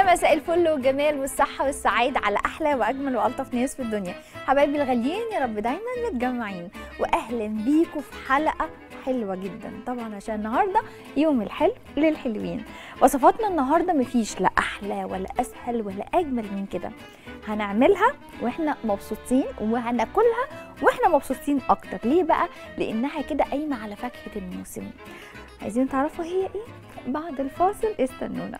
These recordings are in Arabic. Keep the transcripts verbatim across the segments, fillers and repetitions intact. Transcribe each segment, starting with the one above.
يا مساء الفل والجمال والصحه والسعاده على احلى واجمل والطف ناس في الدنيا. حبايبي الغاليين، يا رب دايما متجمعين، واهلا بيكم في حلقه حلوه جدا طبعا، عشان النهارده يوم الحلو للحلوين. وصفاتنا النهارده مفيش لا احلى ولا اسهل ولا اجمل من كده، هنعملها واحنا مبسوطين وهناكلها واحنا مبسوطين اكتر. ليه بقى؟ لانها كده قايمه على فاكهه الموسم. عايزين تعرفوا هي ايه؟ بعد الفاصل استنونا.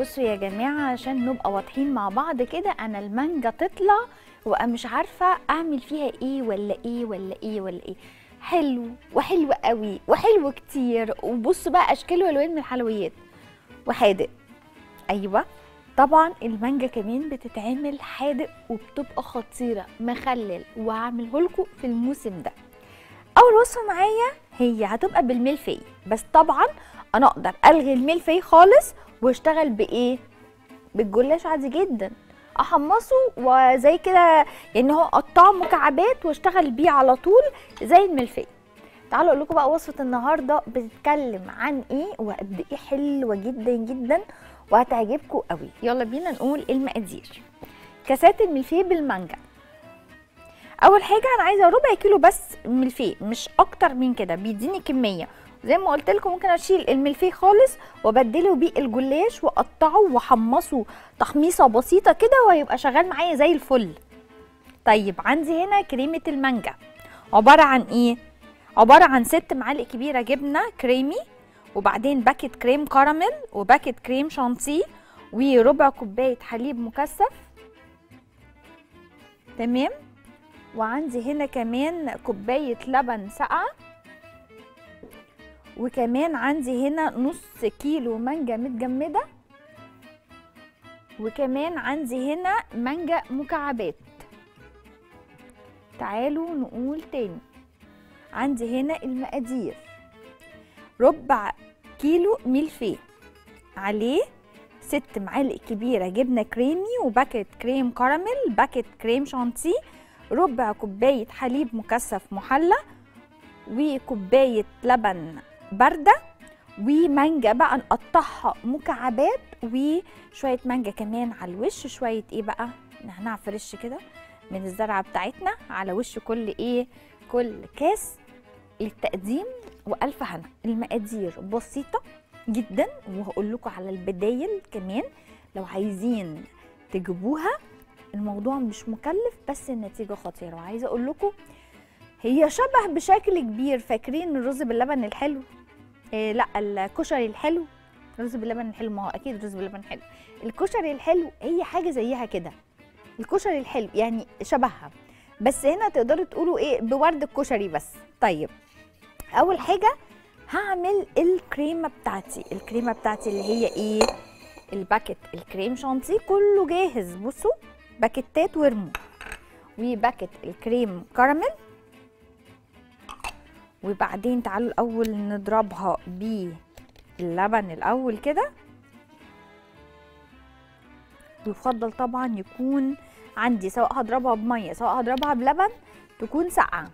بصوا يا جماعه، عشان نبقى واضحين مع بعض كده، انا المانجا تطلع وأنا مش عارفه اعمل فيها ايه ولا ايه ولا ايه ولا ايه. حلو وحلو قوي وحلو كتير، وبصوا بقى اشكال والوان من الحلويات وحادق. ايوه طبعا المانجا كمان بتتعمل حادق وبتبقى خطيره، مخلل، وهعمله لكم في الموسم ده. اول وصفه معايا هي هتبقى بالملفي، بس طبعا انا اقدر الغي الملفي خالص واشتغل بايه؟ بالجلاش عادي جدا، احمصه وزي كده يعني هو اقطعه مكعبات واشتغل بيه على طول زي الملفي. تعالوا اقول لكم بقى وصفه النهارده بتتكلم عن ايه وقد ايه حلوه جدا جدا وهتعجبكم قوي. يلا بينا نقول المقادير. كاسات الملفي بالمانجا، اول حاجه انا عايزه ربع كيلو بس ملفي، مش اكتر من كده، بيديني كميه. زي ما قلت لكم ممكن اشيل الملفي خالص وابدله بيه الجلاش واقطعه واحمصه تحميصه بسيطه كده وهيبقى شغال معايا زي الفل. طيب عندي هنا كريمه المانجا، عباره عن ايه؟ عباره عن ست معالق كبيره جبنه كريمي، وبعدين باكت كريم كراميل وباكت كريم شانتيه، وربع كوبايه حليب مكثف. تمام. وعندي هنا كمان كوبايه لبن ساقعه، وكمان عندي هنا نص كيلو مانجا متجمده، وكمان عندي هنا مانجا مكعبات. تعالوا نقول تاني، عندي هنا المقادير: ربع كيلو ملفي عليه ست معالق كبيره جبنه كريمي وباكت كريم كراميل، باكت كريم شانتيه، ربع كوبايه حليب مكثف محلى، وكوبايه لبن بارده، ومانجا بقى نقطعها مكعبات، وشويه مانجا كمان على الوش. شويه ايه بقى؟ نعناع فريش كده من الزرعه بتاعتنا على وش كل ايه كل كاس للتقديم. والف هنا. المقادير بسيطه جدا، وهقول لكم على البدايل كمان لو عايزين تجيبوها. الموضوع مش مكلف بس النتيجه خطيره. وعايزه اقول لكم هي شبه بشكل كبير، فاكرين الرز باللبن الحلو؟ إيه لا، الكشري الحلو. رز باللبن الحلو، ما هو اكيد رز باللبن حلو. الكشري الحلو هي حاجه زيها كده، الكشري الحلو يعني شبهها، بس هنا تقدروا تقولوا ايه، بورد الكشري بس. طيب اول حاجه هعمل الكريمه بتاعتي، الكريمه بتاعتي اللي هي ايه، الباكت الكريم شانتيه كله جاهز. بصوا باكتات ورمو، وباكت الكريم كراميل، وبعدين تعالوا الاول نضربها باللبن الاول كده. يفضل طبعا يكون عندي سواء هضربها بميه سواء هضربها بلبن تكون ساقعه،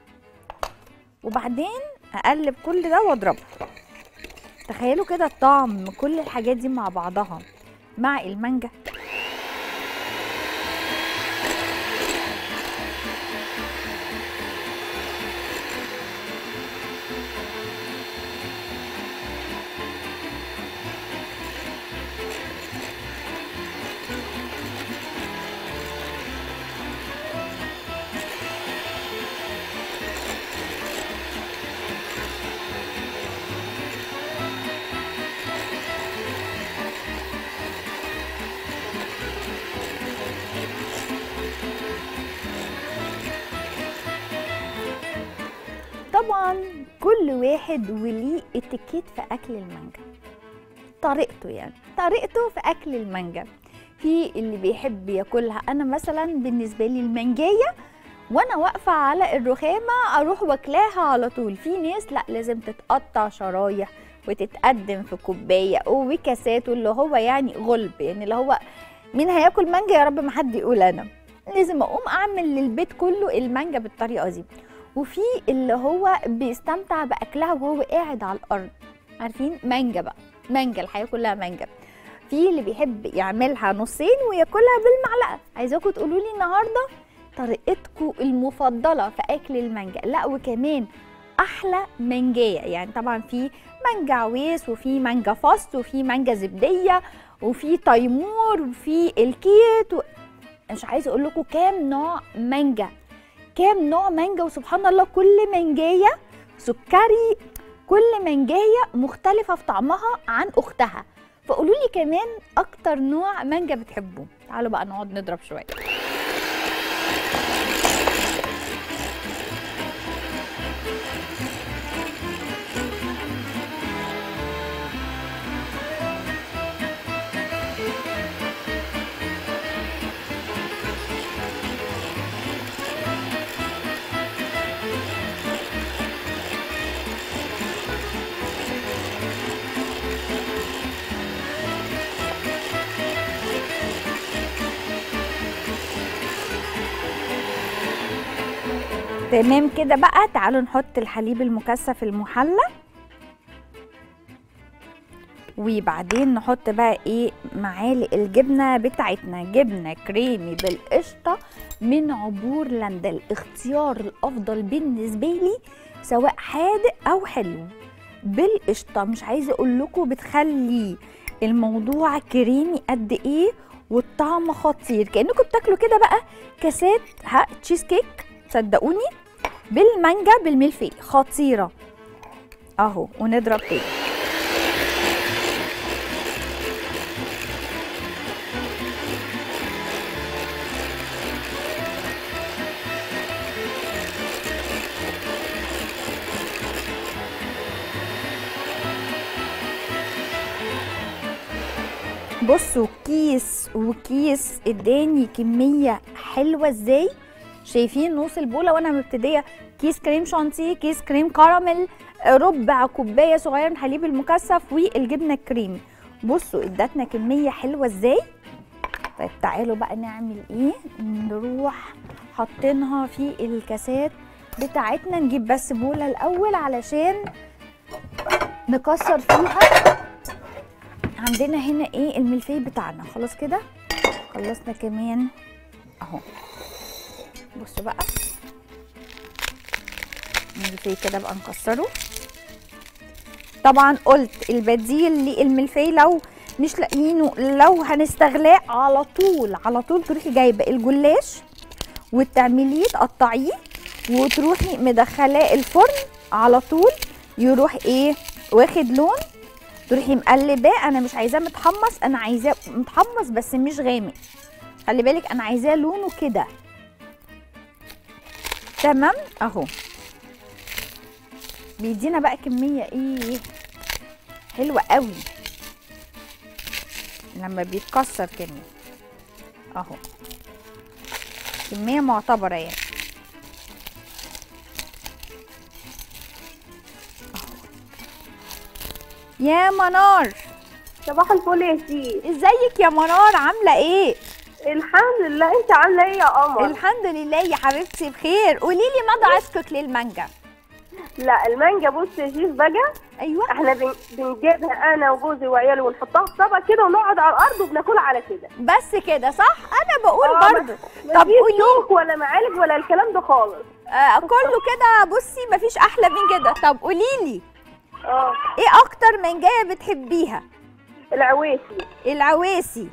وبعدين اقلب كل ده واضربه. تخيلوا كده الطعم، كل الحاجات دي مع بعضها مع المانجا. طبعا كل واحد وليه اتيكيت في اكل المانجا، طريقته يعني طريقته في اكل المانجا. في اللي بيحب ياكلها، انا مثلا بالنسبه لي المانجايه وانا واقفه على الرخامه اروح واكلاها على طول. في ناس لا، لازم تتقطع شرايح وتتقدم في كوبايه وكاسات، واللي هو يعني غلب، يعني اللي هو مين هياكل مانجا يا رب ما حد يقول انا. لازم اقوم اعمل للبيت كله المانجا بالطريقه دي. وفي اللي هو بيستمتع باكلها وهو قاعد على الارض، عارفين مانجا بقى، مانجا الحياه كلها مانجا. في اللي بيحب يعملها نصين وياكلها بالمعلقه. عايزاكم تقولوا لي النهارده طريقتكم المفضله في اكل المانجا، لا وكمان احلى مانجايه، يعني طبعا في مانجا عويس وفي مانجا فاست وفي مانجا زبديه وفي تيمور وفي الكيت و... مش عايزه اقول لكم كام نوع مانجا، كام نوع مانجا، وسبحان الله كل مانجايه سكري، كل مانجايه مختلفه في طعمها عن اختها. فقولوا لي كمان اكتر نوع مانجا بتحبوه. تعالوا بقى نقعد نضرب شويه. تمام كده بقى، تعالوا نحط الحليب المكثف المحلى، وبعدين نحط بقى ايه معالق الجبنه بتاعتنا، جبنه كريمي بالقشطه من عبور لندا، الاختيار الافضل بالنسبه لي سواء حادق او حلو بالقشطه. مش عايزه اقول لكم بتخلي الموضوع كريمي قد ايه والطعم خطير، كانكم بتاكلوا كده بقى كاسات ها تشيز كيك، صدقوني بالمانجا بالملفي خطيره اهو. ونضرب تاني. بصوا كيس وكيس اداني كميه حلوه ازاي، شايفين نص البوله وانا مبتديه، كيس كريم شانتيه، كيس كريم كراميل، ربع كوبايه صغيره من حليب المكثف والجبنه الكريمي. بصوا ادتنا كميه حلوه ازاي. طيب تعالوا بقى نعمل ايه، نروح حاطينها في الكاسات بتاعتنا. نجيب بس بوله الاول علشان نكسر فيها. عندنا هنا ايه الملفيه بتاعنا، خلاص كده خلصنا كمان اهو. بصوا بقى الملفي كده بقى نكسره. طبعا قلت البديل للملفي لو مش لاقيينه، لو هنستغلاه على طول على طول تروحي جايبه الجلاش وتعمليه تقطعيه وتروحي مدخلاه الفرن على طول، يروح ايه واخد لون، تروحي مقلباه. انا مش عايزاه متحمص، انا عايزاه متحمص بس مش غامق، خلي بالك انا عايزاه لونه كده تمام اهو. بيدينا بقى كميه ايه حلوه قوي لما بيتكسر كميه اهو، كميه معتبره يعني اهو. يا منار صباح الفل يا سيدي، ازيك يا منار عامله ايه؟ الحمد لله، انت عامله ايه يا قمر؟ الحمد لله يا حبيبتي بخير. قولي لي مدى عشقك للمانجا. لا المانجا بص يا شيف بقى، ايوه احنا بنجيبها انا وجوزي وعيالي ونحطها في طبق كده ونقعد على الارض وبناكلها على كده بس كده، صح؟ انا بقول آه برضه. طب قولي لي، ولا معالج ولا الكلام ده خالص، آه كله كده. بصي مفيش احلى من كده. طب قولي لي اه ايه اكتر مانجايه بتحبيها؟ العويسي. العويسي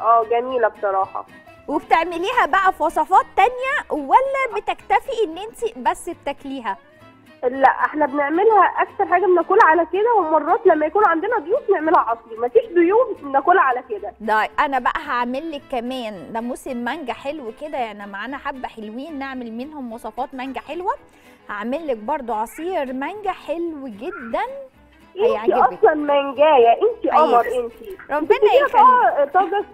اه جميله بصراحه. وبتعمليها بقى في وصفات تانية ولا بتكتفي ان انت بس بتاكليها؟ لا احنا بنعملها اكتر حاجه بناكلها على كده، ومرات لما يكون عندنا ضيوف نعملها عصري، مفيش ضيوف بناكلها على كده. ده انا بقى هعمل لك كمان ده موسم مانجا حلو كده، يعني معانا حبه حلوين نعمل منهم وصفات مانجا حلوه. هعمل لك برضو عصير مانجا حلو جدا هيعجبك. انت اصلا مانجايه انت قمر، انت ربنا يخليك. طازه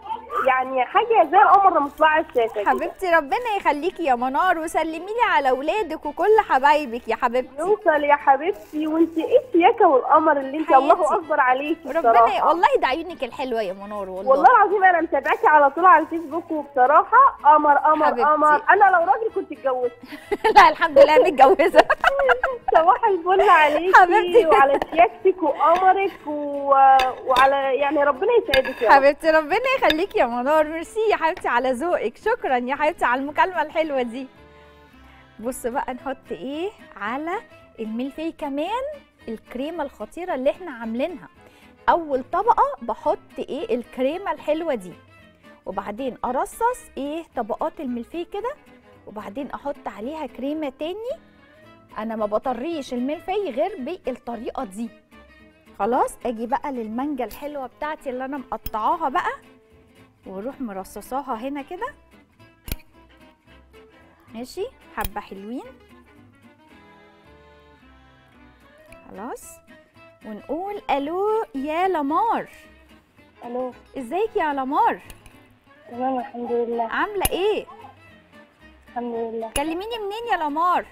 يعني حاجه زي القمر مطلعه الشاشه. حبيبتي ربنا يخليكي يا منار، وسلمي لي على اولادك وكل حبايبك يا حبيبتي. يوصل يا حبيبتي، وانت ايه السياكه والقمر اللي انت الله اكبر عليكي ربنا. والله ده عيونك الحلوه يا منار، والله والله العظيم انا متابعاكي على طول على الفيسبوك، وبصراحه قمر قمر قمر. انا لو راجل كنت اتجوزت. لا الحمد لله متجوزه. صباح الفل عليكي حبيبتي وعلى سياكتك وقمرك و... وعلى يعني ربنا يسعدك يا حبيبتي. ربنا يخليكي يا منار، ميرسي يا حبيبتي على ذوقك، شكرا يا حبيبتي على المكالمه الحلوه دي. بص بقى نحط ايه على الملفي كمان، الكريمه الخطيره اللي احنا عاملينها. اول طبقه بحط ايه الكريمه الحلوه دي، وبعدين ارصص ايه طبقات الملفي كده، وبعدين احط عليها كريمه تاني. انا ما بطريش الملفي غير بالطريقه دي. خلاص اجي بقى للمانجا الحلوه بتاعتي اللي انا مقطعاها بقى، واروح مرصصاها هنا كده. ماشي حبه حلوين خلاص، ونقول الو يا لمار. الو ازيك يا لمار؟ تمام الحمد لله. عامله ايه؟ الحمد لله. كلميني منين يا لمار؟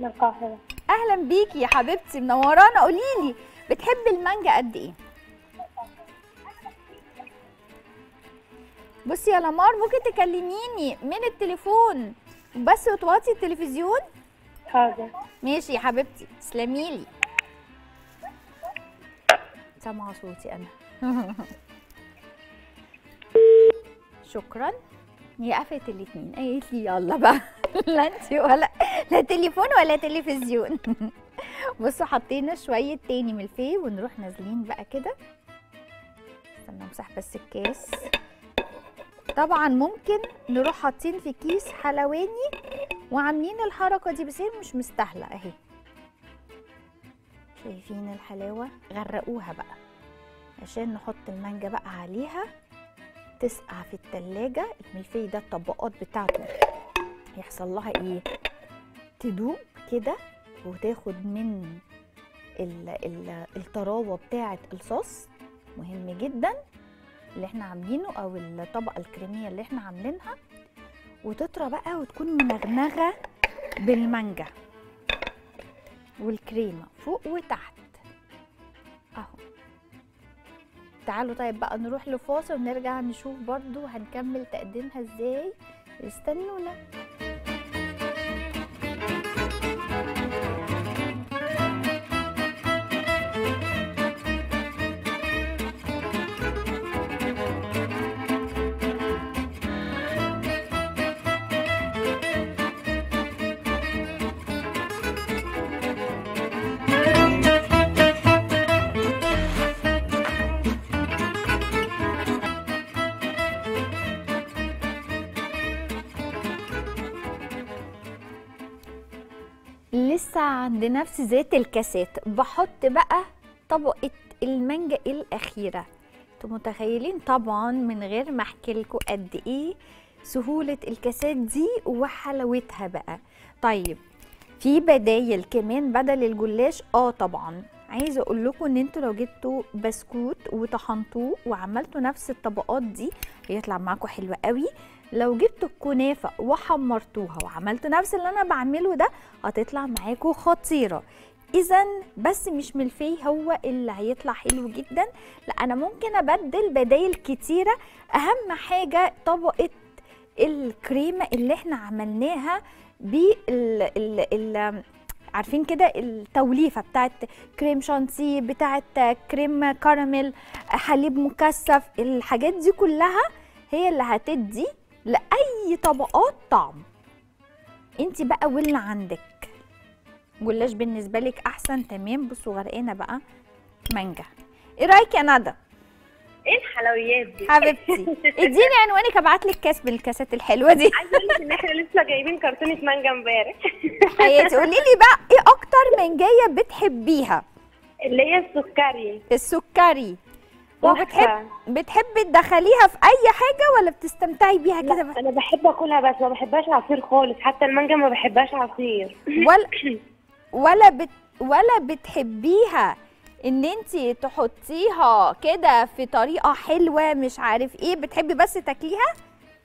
من القاهره. اهلا بيكي يا حبيبتي منورانا. قولي لي بتحبي المانجا قد ايه؟ بصي يا لمار ممكن تكلميني من التليفون بس وتوطي التلفزيون؟ حاضر. ماشي يا حبيبتي تسلمي لي. سامعه صوتي انا. شكرا. هي قفلت الاثنين، قالت لي يلا بقى. لا انت ولا لا تليفون ولا تلفزيون. بصوا حطينا شويه تاني ملفيه، ونروح نازلين بقى كده. استنى امسح بس الكاس. طبعا ممكن نروح حاطين في كيس حلواني وعاملين الحركه دي، بس هي مش مستاهله اهي. شايفين الحلاوه؟ غرقوها بقى عشان نحط المانجا بقى عليها تسقع في التلاجة. الملفي ده الطبقات بتاعته يحصل لها ايه؟ تدوب كده وتاخد من ال ال الطراوه بتاعه الصوص. مهم جدا اللي احنا عاملينه او الطبقه الكريميه اللي احنا عاملينها، وتطرى بقى وتكون منغنغه بالمانجا والكريمه فوق وتحت اهو. تعالوا طيب بقى نروح لفاصل ونرجع نشوف برضو هنكمل تقديمها ازاي. استنونا. لسه عند نفس زيت الكاسات، بحط بقى طبقه المانجا الاخيره. انتوا متخيلين طبعا من غير ما احكي لكم قد ايه سهوله الكاسات دي وحلاوتها بقى. طيب في بدايل كمان بدل الجلاش؟ اه طبعا. عايزه اقول لكم ان انتوا لو جبتوا بسكوت وطحنتوه وعملتوا نفس الطبقات دي هيطلع معاكم حلو قوي. لو جبتوا الكنافه وحمرتوها وعملتوا نفس اللي انا بعمله ده هتطلع معاكم خطيره. اذا بس مش ملفي هو اللي هيطلع حلو جدا، لا انا ممكن ابدل بدايل كتيره. اهم حاجه طبقه الكريمه اللي احنا عملناها بال عارفين كده التوليفه بتاعت كريم شانتيه، بتاعت كريم كراميل، حليب مكثف. الحاجات دي كلها هي اللي هتدي لاي طبقات طعم. انت بقى واللي عندك جلاش بالنسبه لك احسن. تمام. بصوا غرقانه بقى مانجا. ايه رايك يا ندى؟ ايه الحلويات دي حبيبتي؟ اديني عنوانك ابعت لك كاس من الكاسات الحلوه دي. عايزه اقول لك ان احنا لسه جايبين كرتونه مانجا امبارح. حياتي قولي لي بقى ايه اكتر مانجايه بتحبيها؟ اللي هي السكري. السكري. وبتحب بتحبي تدخليها في اي حاجه ولا بتستمتعي بيها كده بس؟ انا بحب اكلها بس ما بحبهاش عصير خالص، حتى المانجا ما بحبهاش عصير. ولا ولا بت... ولا بتحبيها ان انتي تحطيها كده في طريقه حلوه مش عارف ايه، بتحبي بس تاكليها؟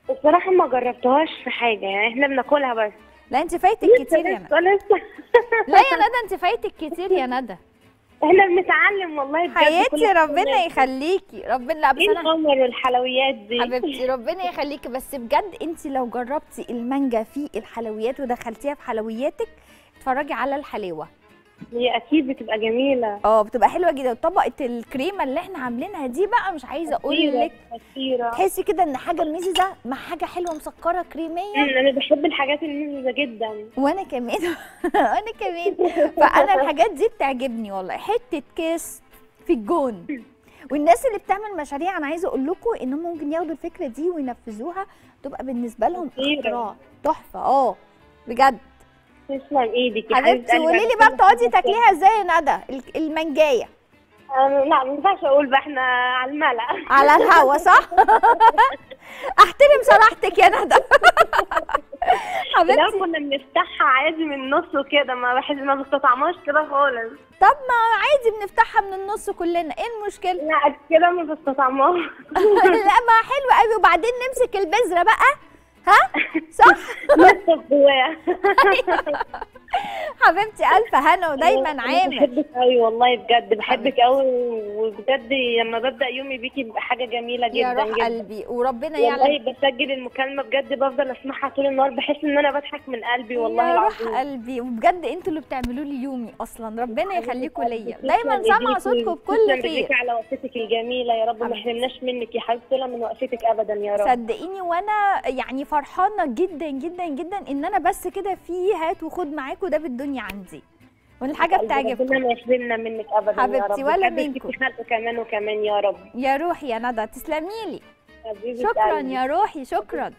الصراحه ما جربتهاش في حاجه، يعني احنا بناكلها بس. لا انت فايتك كتير يا ندى. لا يا ندى انت فايتك كتير يا ندى. احنا بنتعلم والله بجد. حياتي ربنا يخليكي، ربنا لا بس انا الخمر والحلويات دي حبيبتي ربنا يخليكي، بس بجد انت لو جربتي المانجا في الحلويات ودخلتيها في حلوياتك، اتفرجي على الحلاوه. هي اكيد بتبقى جميله. اه بتبقى حلوه جدا. وطبقه الكريمه اللي احنا عاملينها دي بقى مش عايزه اقول لك، تحسي كده ان حاجه مززه مع حاجه حلوه مسكره كريميه. انا بحب الحاجات المززه جدا. وانا كمان وانا كمان فانا الحاجات دي بتعجبني والله. حته كيس في الجون. والناس اللي بتعمل مشاريع انا عايزه اقول لكم انهم ممكن ياخدوا الفكره دي وينفذوها، تبقى بالنسبه لهم اختراع تحفه. اه بجد. تسلم ايدك يا حبيبتي. قولي لي بقى بتقعدي تاكليها ازاي يا ندى المانجايه؟ لا ما ينفعش اقول بقى، احنا على الملأ على الهوا صح؟ احترم صراحتك يا ندى حبيبتي. لا كنا بنفتحها عادي من النص كده، ما بحس ما بستطعمهاش كده خالص. طب ما عادي بنفتحها من النص كلنا، ايه المشكله؟ لا كده ما بستطعمهاش لا ما حلوه قوي. وبعدين نمسك البذره بقى ها صح؟ نصف جواها حبيبتي. ألف هنا ودايما عامل. بحبك قوي والله بجد، بحبك قوي وبجد لما ببدأ يومي بيكي بيبقى حاجة جميلة جدا. يا روح جداً. قلبي وربنا يعلم. والله بسجل المكالمة بجد بفضل أسمعها طول النهار، بحس إن أنا بضحك من قلبي والله العظيم. يا روح قلبي وبجد أنتوا اللي بتعملوا لي يومي أصلا، ربنا يخليكم ليا. دايما سامعة صوتكم بكل خير. بشكرك على وقفتك الجميلة يا رب، ما حرمناش منك يا حبيبتي من وقفتك أبدا يا رب. صدقيني وأنا يعني فرحانة جدا جدا جدا إن أنا بس كده في هات وخد معاكوا ده بالدنيا عندي، والحاجه بتعجبكم. ربنا ما يحرمنا منك ابدا يا رب حبيبتي ولا منكم كمان وكمان يا رب. يا روحي يا ندى تسلمي لي. شكرا يا روحي، شكرا.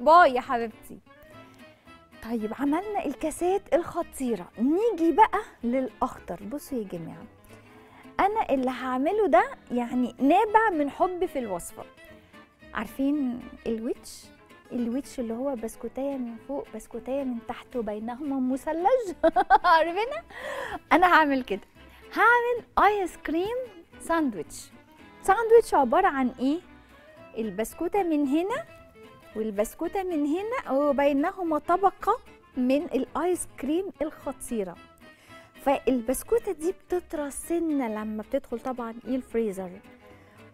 باي يا حبيبتي. طيب عملنا الكاسات الخطيره، نيجي بقى للاخطر. بصوا يا جماعه انا اللي هعمله ده يعني نابع من حب في الوصفه. عارفين الويتش؟ الويتش اللي هو بسكوتايه من فوق بسكوتايه من تحت وبينهما مثلج عارفينها؟ انا هعمل كده، هعمل ايس كريم ساندويتش. ساندويتش عباره عن ايه؟ البسكوته من هنا والبسكوته من هنا وبينهما طبقه من الايس كريم الخطيره. فالبسكوته دي بتطرى سنه لما بتدخل طبعا ايه الفريزر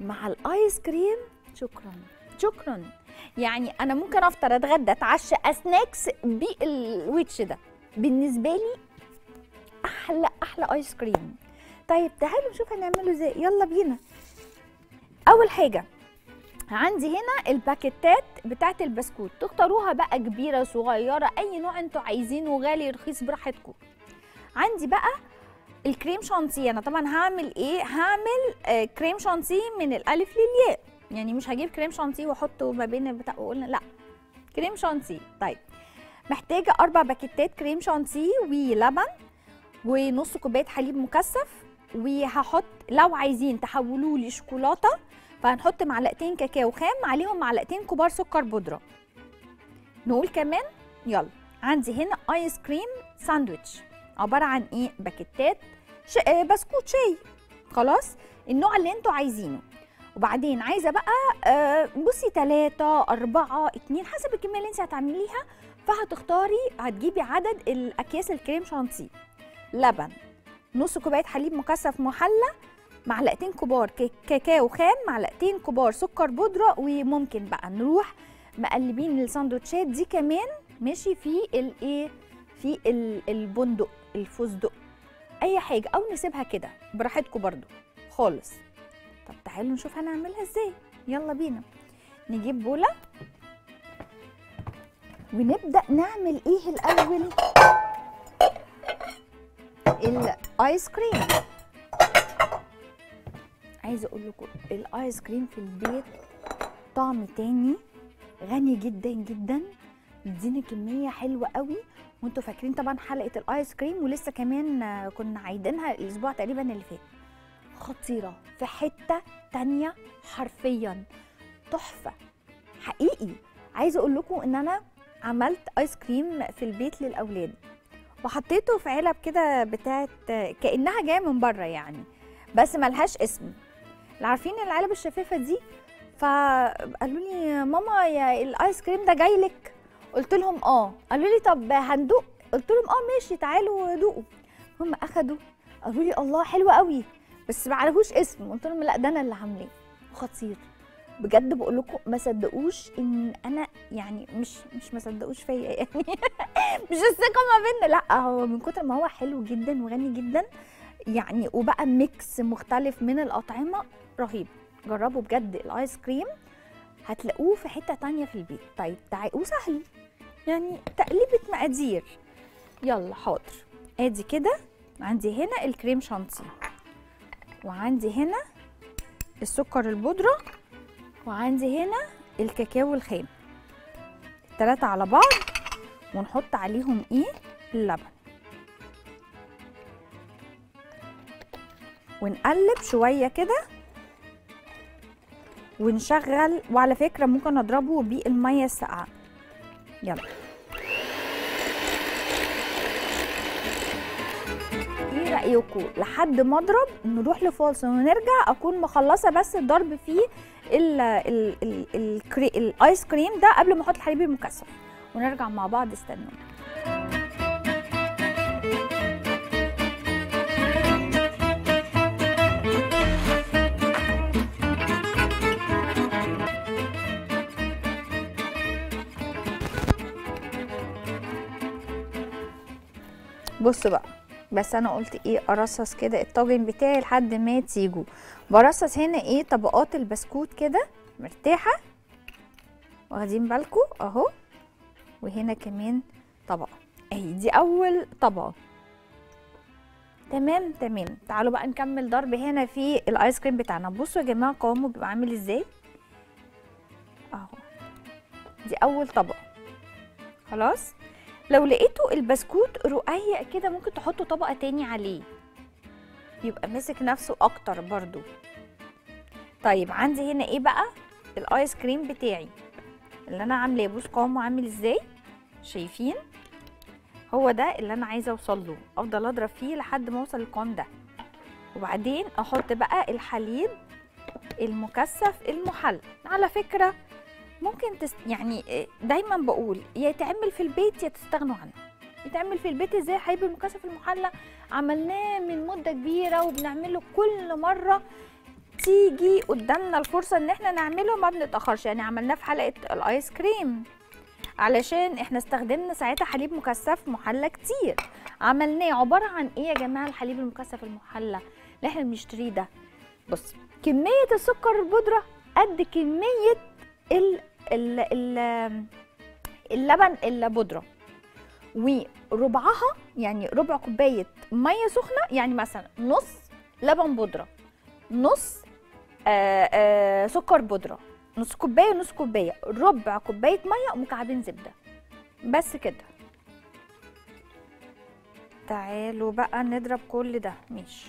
مع الايس كريم. شكرا شكرا. يعني انا ممكن افطر اتغدى اتعشى اسناكس بالويتش ده، بالنسبه لي احلى احلى ايس كريم. طيب تعالوا نشوف هنعمله ازاي، يلا بينا. اول حاجه عندي هنا الباكيتات بتاعه البسكوت، تختاروها بقى كبيره صغيره اي نوع انتوا عايزينه، غالي رخيص براحتكم. عندي بقى الكريم شانتيه. انا طبعا هعمل ايه؟ هعمل آه كريم شانتيه من الالف للياء، يعني مش هجيب كريم شانتيه واحطه ما بين البتاع وقلنا لا، كريم شانتيه. طيب محتاجه اربع باكيتات كريم شانتيه ولبن ونص كوبايه حليب مكثف، وهحط لو عايزين تحولوا لي شوكولاته فهنحط معلقتين كاكاو خام عليهم معلقتين كبار سكر بودره. نقول كمان يلا. عندي هنا ايس كريم ساندويتش عباره عن ايه؟ باكيتات بسكوت شاي خلاص النوع اللي انتوا عايزينه. وبعدين عايزه بقى بصي ثلاثة أربعة اتنين حسب الكميه اللي انت هتعمليها، فهتختاري هتجيبي عدد الاكياس الكريم شانتيه. لبن، نص كوبايه حليب مكثف محلى، معلقتين كبار كاكاو خام، معلقتين كبار سكر بودره. وممكن بقى نروح مقلبين الساندوتشات دي كمان ماشي في الايه، في البندق الفستق اي حاجه، او نسيبها كده براحتكم برضو خالص. طب تعالوا نشوف هنعملها ازاي، يلا بينا. نجيب بوله ونبدا نعمل ايه الاول؟ الايس كريم. عايزه اقول لكم الايس كريم في البيت طعم تاني، غني جدا جدا، بيدينا كميه حلوه قوي. وانتوا فاكرين طبعا حلقه الايس كريم، ولسه كمان كنا عايدينها الاسبوع تقريبا اللي فات. خطيرة في حتة تانية حرفيا، تحفة حقيقي. عايزة اقول لكم ان انا عملت ايس كريم في البيت للاولاد وحطيته في علب كده بتاعت كأنها جايه من بره يعني، بس ملهاش اسم. عارفين العلب الشفافه دي؟ فقالوا لي ماما يا الايس كريم ده جاي لك؟ قلت لهم اه. قالوا لي طب هندوق؟ قلت لهم اه ماشي تعالوا دوقوا. هم اخدوا قالوا لي الله حلو قوي بس ما عليهوش اسم. قلت لهم لا ده انا اللي عاملاه خطير بجد، بقول لكم ما صدقوش ان انا يعني مش مش ما صدقوش فيا يعني مش الثقه ما بينا، لا هو من كتر ما هو حلو جدا وغني جدا يعني، وبقى ميكس مختلف من الاطعمه رهيب. جربوا بجد الايس كريم هتلاقوه في حته تانية في البيت. طيب تعالوا سهل يعني تقليبه مقادير. يلا حاضر، ادي كده عندي هنا الكريم شانتيه، وعندي هنا السكر البودره، وعندي هنا الكاكاو الخام، التلاتة على بعض، ونحط عليهم ايه اللبن ونقلب شويه كده ونشغل. وعلى فكره ممكن اضربه بالميه الساقعه. يلا ايه رايكم لحد ما اضرب نروح لفاصل ونرجع اكون مخلصه بس الضرب فيه ال ال ال ال ال الايس كريم ده قبل ما احط الحليب المكثف، ونرجع مع بعض. استنونا. بصوا بقى، بس انا قلت ايه ارصص كده الطاجن بتاعي لحد ما تيجوا. برصص هنا ايه طبقات البسكوت كده مرتاحه، واخدين بالكم اهو، وهنا كمان طبقه اهي. دي اول طبقه. تمام تمام. تعالوا بقى نكمل ضرب هنا في الايس كريم بتاعنا. بصوا يا جماعه قوامه بيبقى عامل ازاي اهو. دي اول طبقه خلاص. لو لقيتوا البسكوت رقيق كده ممكن تحطوا طبقه تاني عليه يبقى ماسك نفسه اكتر برضو. طيب عندي هنا ايه بقى الايس كريم بتاعي اللي انا عاملاه. بص قوامه عامل ازاي، شايفين؟ هو ده اللي انا عايزه اوصل له. افضل اضرب فيه لحد ما اوصل للقوام ده، وبعدين احط بقى الحليب المكثف المحلى. على فكره ممكن تست... يعني دايما بقول يا يتعمل في البيت يا تستغنوا عنه. يتعمل في البيت ازاي؟ حليب المكثف المحلى عملناه من مده كبيره وبنعمله كل مره تيجي قدامنا الفرصه ان احنا نعمله ما بنتاخرش. يعني عملناه في حلقه الايس كريم علشان احنا استخدمنا ساعتها حليب مكثف محلى كتير. عملناه عباره عن ايه يا جماعه الحليب المكثف المحلى اللي احنا بنشتريه ده؟ بص كميه السكر البودره قد كميه ال ال ال اللبن البودره، وربعها يعني ربع كوبايه ميه سخنه، يعني مثلا نص لبن بودره نص آآ آآ سكر بودره، نص كوبايه نص كوبايه ربع كوبايه ميه، مكعبين زبده بس كده. تعالوا بقى نضرب كل ده. ماشي.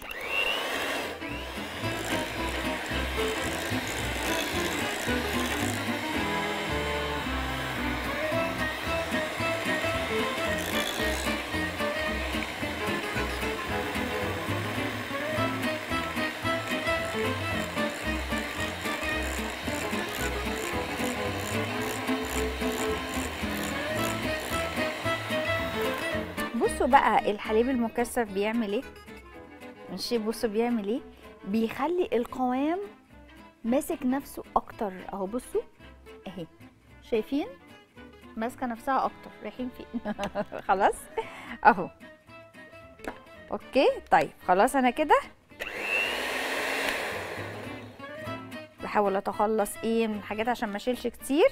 بقى الحليب المكثف بيعمل ايه؟ ماشي بصوا بيعمل ايه؟ بيخلي القوام ماسك نفسه اكتر اهو. بصوا اهي شايفين ماسكه نفسها اكتر. رايحين فين؟ خلاص اهو. اوكي طيب خلاص. انا كده بحاول اتخلص ايه من الحاجات عشان ما اشيلش كتير.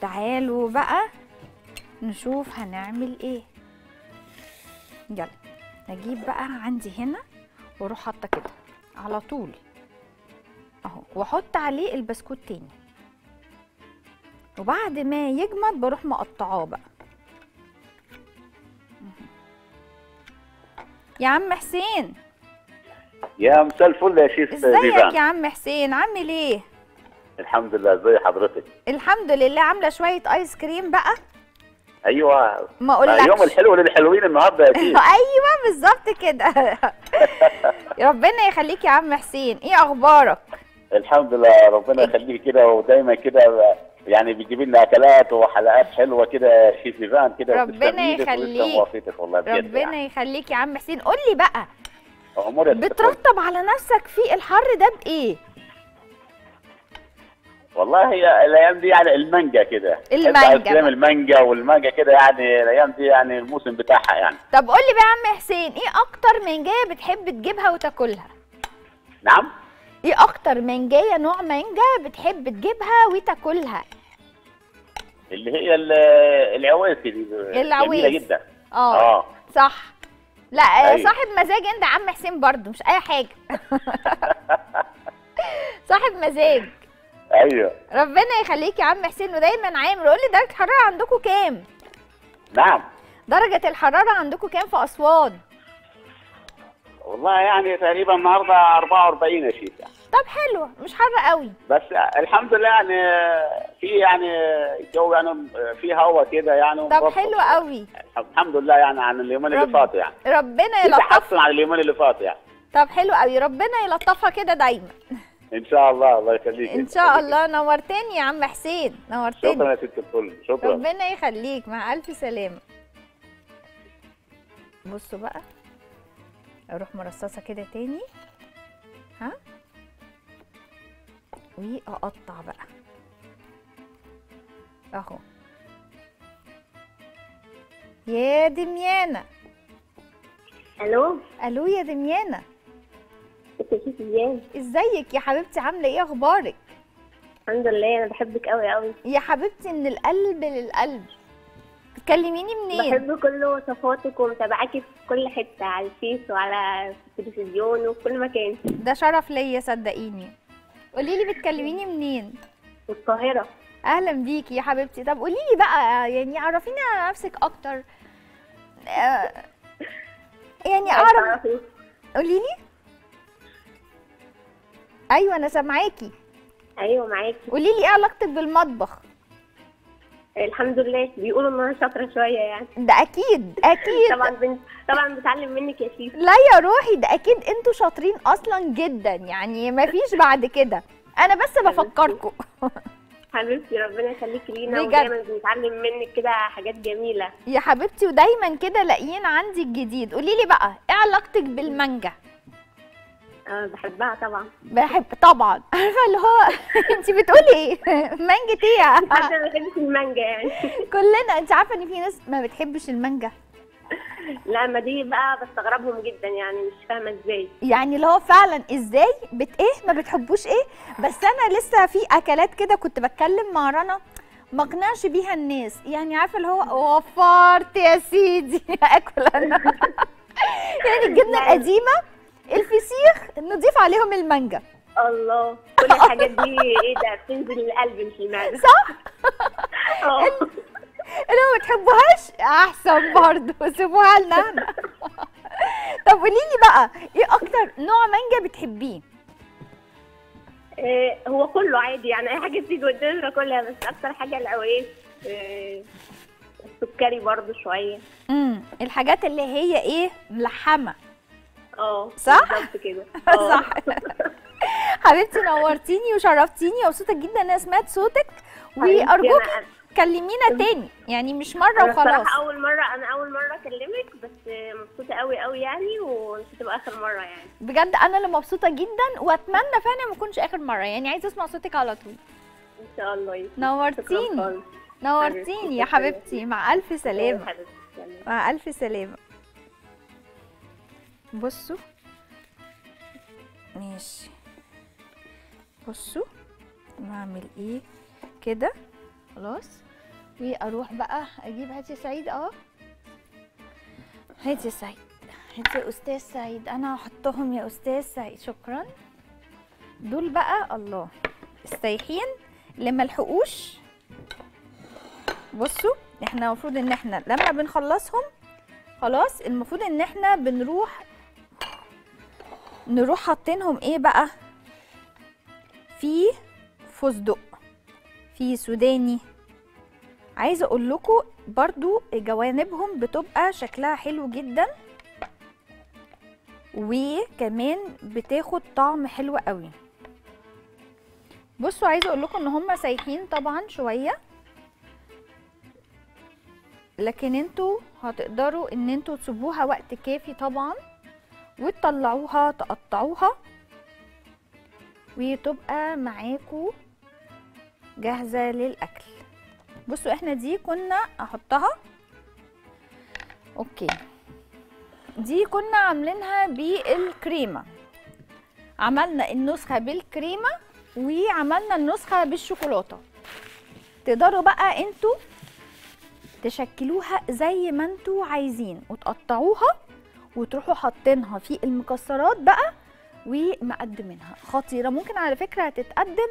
تعالوا بقى نشوف هنعمل ايه. يلا نجيب بقى عندي هنا واروح حاطه كده على طول اهو، واحط عليه البسكوت تاني، وبعد ما يجمد بروح مقطعاه بقى. يا عم حسين يا مساء الفل يا شيخ. ازيك يا عم حسين؟ عامل ايه؟ الحمد لله. ازي حضرتك؟ الحمد لله. عامله شويه ايس كريم بقى ايوه ما اقولكش يوم الحلو للحلوين النهارده اكيد. ايوه بالظبط كده. ربنا يخليك يا عم حسين، ايه اخبارك؟ الحمد لله ربنا يخليك كده، ودايما كده يعني بتجيب لنا اكلات وحلقات حلوه كده في فيفان كده. ربنا يخليك ربنا يخليك يا عم حسين. قول لي بقى بترطب على نفسك في الحر ده بايه؟ والله هي الايام دي يعني المانجا كده، المانجا المانجا والمانجا كده يعني الايام دي يعني الموسم بتاعها يعني. طب قول لي بقى يا عم حسين، ايه اكتر مانجايه بتحب تجيبها وتاكلها؟ نعم؟ ايه اكتر مانجايه نوع مانجا بتحب تجيبها وتاكلها؟ اللي هي العواسي دي جميله جدا. اه اه صح. لا أيوه. صاحب مزاج انت يا عم حسين برضه، مش اي حاجه. صاحب مزاج. ايوه ربنا يخليك يا عم حسين ودايما عامل. قول لي درجه الحراره عندكم كام؟ نعم درجه الحراره عندكم كام في اسوان؟ والله يعني تقريبا النهارده أربعة وأربعين يا شيخ. طب حلوه مش حر قوي بس الحمد لله يعني في يعني الجو يعني في هوا كده يعني. طب حلو قوي الحمد لله يعني عن اليومين اللي فاتوا يعني. ربنا يلطفك تحسن عن اليومين اللي فاتوا يعني. طب حلو قوي ربنا يلطفها كده دايما ان شاء الله. الله يخليك ان شاء الله. نورتني يا عم حسين نورتني. شكرا يا ست الكل شكرا. ربنا يخليك مع الف سلامه. بصوا بقى اروح مرصصه كده تاني ها واقطع بقى اهو. يا دميانه الو الو يا دميانه ازيك يا حبيبتي عامله ايه اخبارك؟ الحمد لله انا بحبك قوي قوي يا حبيبتي من القلب للقلب. تكلميني منين؟ بحب كل وصفاتك ومتابعاكي في كل حته على الفيس وعلى التلفزيون وفي كل مكان. ده شرف ليا صدقيني. قولي لي بتكلميني منين؟ من القاهره. اهلا بيكي يا حبيبتي. طب قولي لي بقى يعني عرفيني على نفسك اكتر يعني اعرف. قولي لي. ايوه انا سامعاكي. ايوه معاكي. قولي لي ايه علاقتك بالمطبخ؟ الحمد لله بيقولوا ان انا شاطره شويه يعني. ده اكيد اكيد. طبعا بنت طبعا بتعلم منك يا شيخ. لا يا روحي ده اكيد انتوا شاطرين اصلا جدا يعني مفيش بعد كده. انا بس بفكركم. حبيبتي ربنا يخليكي لينا ودايما بنتعلم منك كده حاجات جميله يا حبيبتي ودايما كده لاقيين عندي الجديد. قولي لي بقى ايه علاقتك بالمانجا؟ أه بحبها طبعا. بحب طبعا. عارفه اللي هو انت بتقولي ايه؟ مانجة ايه؟ انا ما بحبش المانجا يعني. كلنا انت عارفه ان في ناس ما بتحبش المانجا. لا ما دي بقى بستغربهم جدا يعني مش فاهمه ازاي. يعني اللي هو فعلا ازاي بت ايه ما بتحبوش ايه؟ بس انا لسه في اكلات كده كنت بتكلم مع رنا ما اقنعش بيها الناس يعني عارفه اللي هو وفرت يا سيدي اكل انا. يعني الجبنه القديمه الفسيخ نضيف عليهم المانجا. الله كل الحاجات دي ايه ده بتنزل للقلب مش المعده صح؟ اه اللي ما بتحبوهاش احسن برضه سيبوها لنا احنا. طب قولي لي بقى ايه اكتر نوع مانجا بتحبيه؟ إيه هو كله عادي يعني اي حاجه بتيجي قدامي باكلها بس اكتر حاجه العويس إيه السكري برضه شويه. امم الحاجات اللي هي ايه ملحمه. اه صح كده. صح حبيبتي نورتيني وشرفتيني ومبسوطه جدا انا سمعت صوتك وارجوك كلمينا تاني يعني مش مره أنا وخلاص. اول مره انا اول مره اكلمك بس مبسوطه قوي قوي يعني ومش هتبقى اخر مره يعني بجد. انا اللي مبسوطه جدا واتمنى فعلا ما اكونش اخر مره يعني عايزه اسمع صوتك على طول ان شاء الله. نورتيني نورتيني يا حبيبتي مع الف سلامه. مع الف سلامه. بصوا ماشي بصوا نعمل ايه كده خلاص واروح بقى اجيب. هاتي سعيد اه هاتي سعيد هاتي استاذ سعيد انا هحطهم يا استاذ سعيد شكرا. دول بقى الله السايحين اللي ملحقوش. بصوا احنا المفروض ان احنا لما بنخلصهم خلاص المفروض ان احنا بنروح نروح حاطينهم ايه بقى في فستق في سوداني. عايزه اقول لكم برضو جوانبهم بتبقى شكلها حلو جدا، وكمان بتاخد طعم حلو قوي. بصوا عايزه اقول لكم ان هم سايحين طبعا شويه، لكن انتوا هتقدروا ان انتوا تسيبوها وقت كافي طبعا وتطلعوها تقطعوها وتبقى معاكم جاهزه للاكل. بصوا احنا دي كنا احطها اوكي، دي كنا عاملينها بالكريمه، عملنا النسخه بالكريمه وعملنا النسخه بالشوكولاته. تقدروا بقى انتوا تشكلوها زي ما انتوا عايزين وتقطعوها وتروحوا حاطينها في المكسرات بقى ومقدمينها. خطيره، ممكن على فكره تتقدم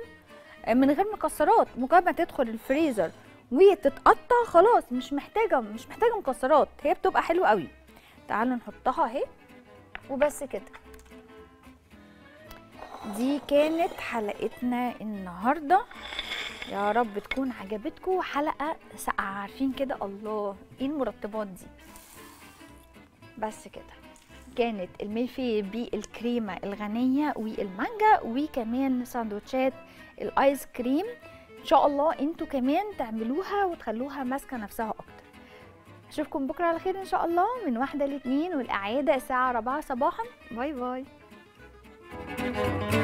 من غير مكسرات، مجرد ما تدخل الفريزر وتتقطع خلاص، مش محتاجه مش محتاجه مكسرات، هي بتبقى حلوه قوي. تعالوا نحطها اهي وبس كده. دي كانت حلقتنا النهارده، يا رب تكون عجبتكم. حلقه ساقعه، عارفين كده، الله ايه المرطبات دي. بس كده كانت الملفيه بالكريمه الغنيه والمانجا، وكمان ساندوتشات الايس كريم. ان شاء الله انتوا كمان تعملوها وتخلوها ماسكه نفسها اكتر. اشوفكم بكره على خير ان شاء الله، من واحده لاتنين والاعاده الساعه أربعة صباحا. باي باي.